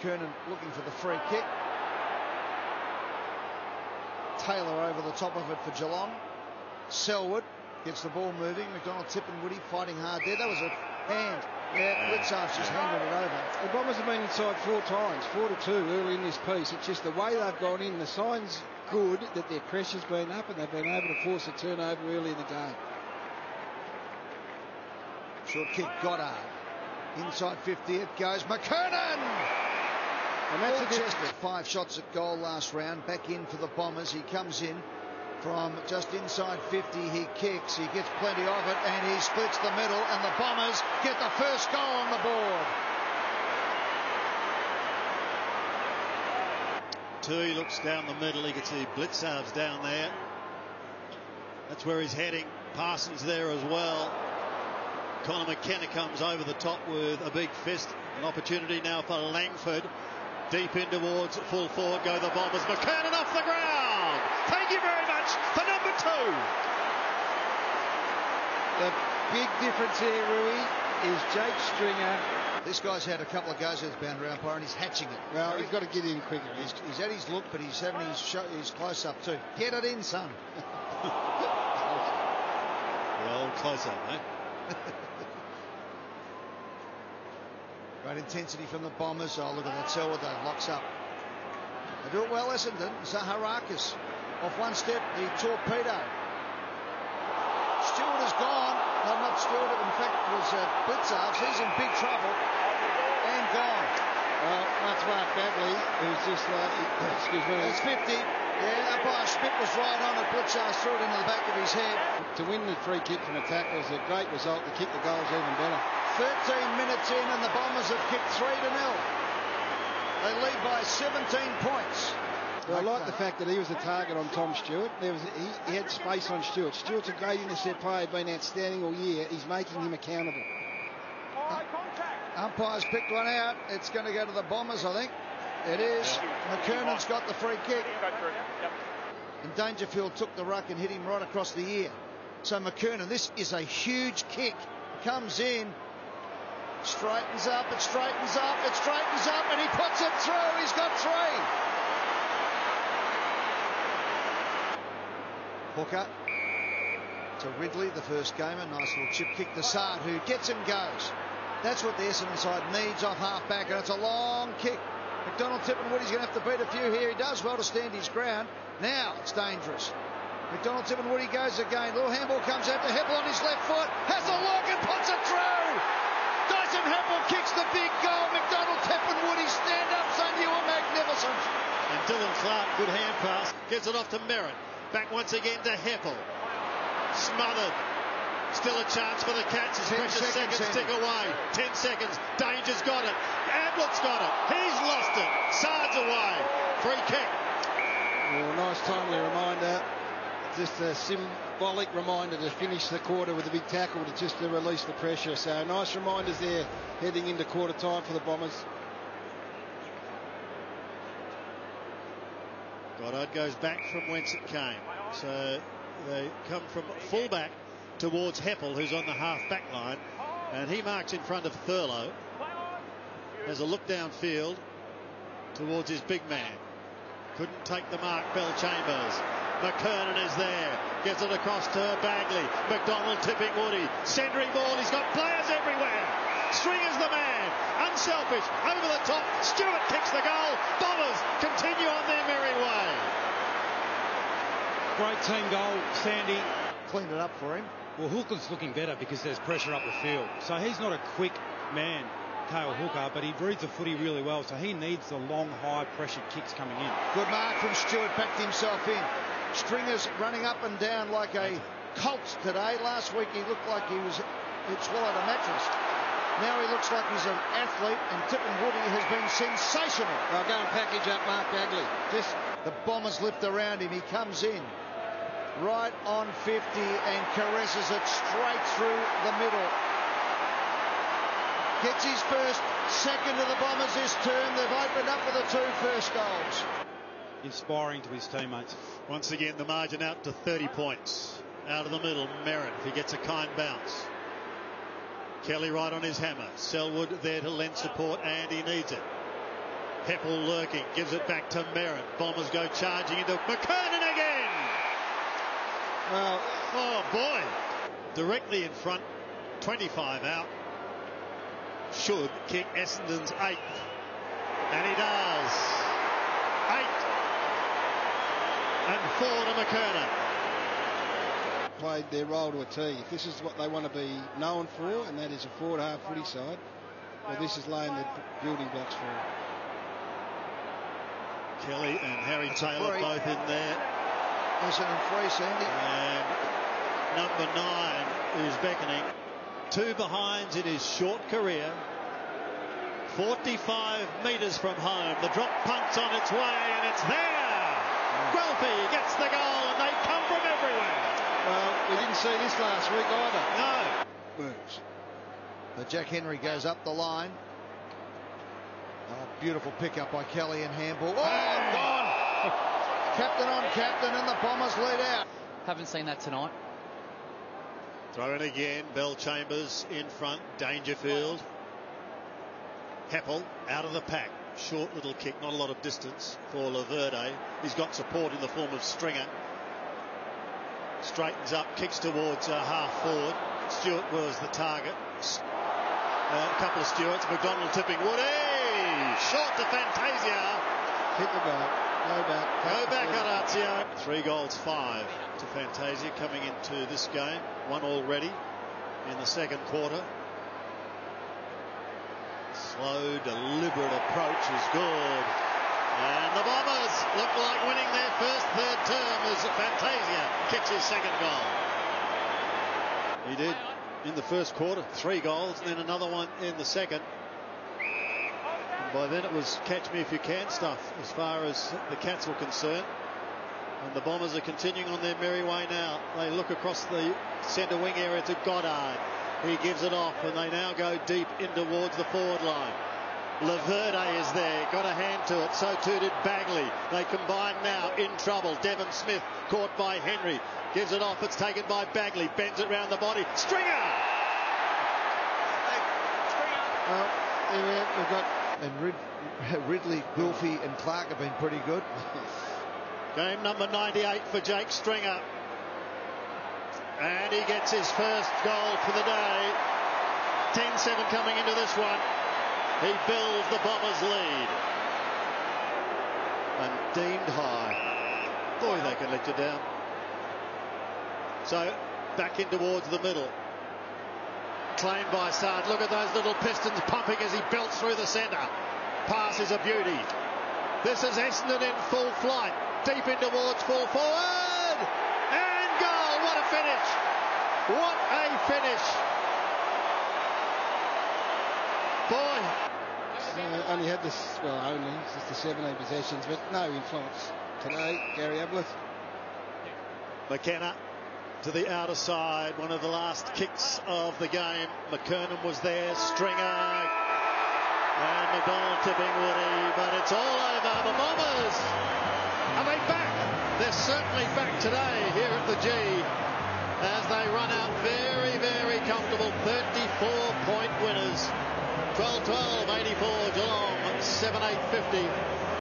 Kernan looking for the free kick. Taylor over the top of it for Geelong. Selwood gets the ball moving. McDonald Tipungwuti fighting hard there. That was a hand. Yeah, Ritsar's just handed it over. The Bombers have been inside four times, 4-2 early in this piece. It's just the way they've gone in. The sign's good that their pressure's been up and they've been able to force a turnover early in the game. Short kick, Goddard. Inside 50, it goes McKernan! And that's Chester. 5 shots at goal last round. Back in for the Bombers. He comes in from just inside 50. He kicks. He gets plenty of it, and he splits the middle, and the Bombers get the first goal on the board. He looks down the middle. He can see Blitzarves down there. That's where he's heading. Parsons there as well. Connor McKenna comes over the top with a big fist. An opportunity now for Langford. Deep in towards full forward go the Bombers. McKernan off the ground. Thank you very much for number 2. The big difference here, Rui, is Jake Stringer. This guy's had a couple of goes with boundary umpire and he's hatching it. Well, he's got to get in quicker. He's at his look, but he's having his close-up too. Get it in, son. The old close-up, mate. Great intensity from the Bombers. Oh, look at that. Selwood, though, locks up. They do it well, Essendon. Zaharakis off one step, the torpedo. Stewart is gone. No, not Stewart. In fact, it was Blicavs. He's in big trouble and gone. Well, that's Mark Baguley, who's just excuse me. It's 50. Yeah, umpire Schmidt was right on it. Blicavs threw it into the back of his head. To win the free kick from a tackle is a great result. To kick the goals even better. 13 minutes in, and the Bombers have kicked 3-0. They lead by 17 points. Well, I like the fact that he was the target on Tom Stewart. He had space on Stewart. Stewart's a great intercept player, been outstanding all year. He's making him accountable. Umpire's picked one out. It's going to go to the Bombers, I think. It is. McKernan's got the free kick. And Dangerfield took the ruck and hit him right across the ear. So McKernan, this is a huge kick. Comes in. Straightens up. It straightens up. It straightens up. And he puts it through. He's got 3. Hooker to Ridley, the first gamer. Nice little chip kick to Saad, who gets and goes. That's what the Essendon side needs off half-back, and it's a long kick. McDonald Tipungwuti's going to have to beat a few here. He does well to stand his ground. Now it's dangerous. McDonald Tipungwuti goes again. Little handball comes out to Heppell on his left foot. Has a look and puts it through. Dyson Heppell kicks the big goal. McDonald Tipungwuti stand-ups on you are magnificent. And Dylan Clark, good hand pass. Gets it off to Merrett. Back once again to Heppell. Smothered. Still a chance for the Cats. His precious seconds tick away. 10 seconds. Danger's got it. Ablett's got it. He's lost it. Sarge away. Free kick. Well, nice timely reminder. Just a symbolic reminder to finish the quarter with a big tackle to release the pressure. So nice reminders there heading into quarter time for the Bombers. Goddard goes back from whence it came. So they come from fullback towards Heppell, who's on the half-back line. And he marks in front of Thurlow. Has a look downfield towards his big man. Couldn't take the mark, Bell Chambers. McKernan is there. Gets it across to Baguley. McDonald Tipungwuti. Centering ball. He's got players everywhere. Stringer's the man. Unselfish. Over the top. Stewart kicks the goal. Bombers continue on their merry way. Great team goal. Sandy cleaned it up for him. Well, Hooker's looking better because there's pressure up the field. So he's not a quick man, Cale Hooker, but he reads the footy really well. So he needs the long, high pressure kicks coming in. Good mark from Stewart. Backed himself in. Stringer's running up and down like a colt today. Last week he looked like he'd swallowed a mattress. Now he looks like he's an athlete, and Tipungwuti has been sensational. I'll go and package up Mark Baguley. Just the Bombers lift around him. He comes in right on 50 and caresses it straight through the middle. Gets his first, second of the Bombers this term. They've opened up with the 2 first goals. Inspiring to his teammates. Once again, the margin out to 30 points. Out of the middle, Merrett, if he gets a kind bounce. Kelly right on his hammer. Selwood there to lend support, and he needs it. Heppell lurking, gives it back to Merrett. Bombers go charging into McKernan again. Well, oh boy. Directly in front, 25 out. Should kick Essendon's 8th. And he does. 8 and 4 to McKernan. Played their role to a tee. If this is what they want to be known for, and that is a forward half footy side, well, this is laying the building blocks for them. Kelly and Harry Taylor both in there. That's an free, Sandy. And number 9 is beckoning. 2 behinds in his short career. 45 metres from home. The drop punt's on its way, and it's there. Guelfi gets the goal, and they come from everywhere. Well, we didn't see this last week either. No. Moves. But Jack Henry goes up the line. Oh, beautiful pickup by Kelly and Hamble. Oh, and gone! Captain on captain, and the Bombers lead out. Haven't seen that tonight. Throw in again. Bell Chambers in front. Dangerfield. Heppell out of the pack. Short little kick. Not a lot of distance for La Verde. He's got support in the form of Stringer. Straightens up. Kicks towards half forward. Stewart was the target. A couple of Stewarts. McDonald Tipungwuti. Short to Fantasia. Hit the ball. Go back. Go back, Orazio. 3 goals, 5 to Fantasia coming into this game. 1 already in the second quarter. Slow, deliberate approach is good. And the Bombers look like winning their first third term as Fantasia kicks his second goal. He did. In the first quarter, 3 goals, and then another one in the second. And by then it was catch me if you can stuff as far as the Cats were concerned. And the Bombers are continuing on their merry way now. They look across the centre wing area to Goddard. He gives it off, and they now go deep in towards the forward line. La Verde is there, got a hand to it, so too did Baguley. They combine now, in trouble. Devon Smith caught by Henry. Gives it off, it's taken by Baguley, bends it round the body. Stringer! Well, here we have, we've got... And Ridley, Guelfi and Clark have been pretty good. Game number 98 for Jake Stringer. And he gets his first goal for the day. 10-7 coming into this one. He builds the Bombers' lead. And deemed high. Boy, they can let you down. So back in towards the middle. Claimed by Saad. Look at those little pistons pumping as he belts through the centre. Pass is a beauty. This is Essendon in full flight. Deep in towards full forward. And goal. What a finish. What a finish. Boy. Only had this, well, only, just the 17 possessions, but no influence today. Gary Ablett. McKenna. To the outer side, one of the last kicks of the game. McKernan was there, Stringer, and McDonald Tipungwuti, but it's all over. The Bombers, are they back? They're certainly back today here at the G, as they run out very, very comfortable 34-point winners. 12-12, 84 Geelong, 7-8-50.